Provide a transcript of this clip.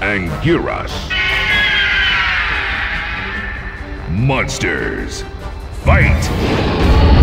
Anguirus. Monsters, fight!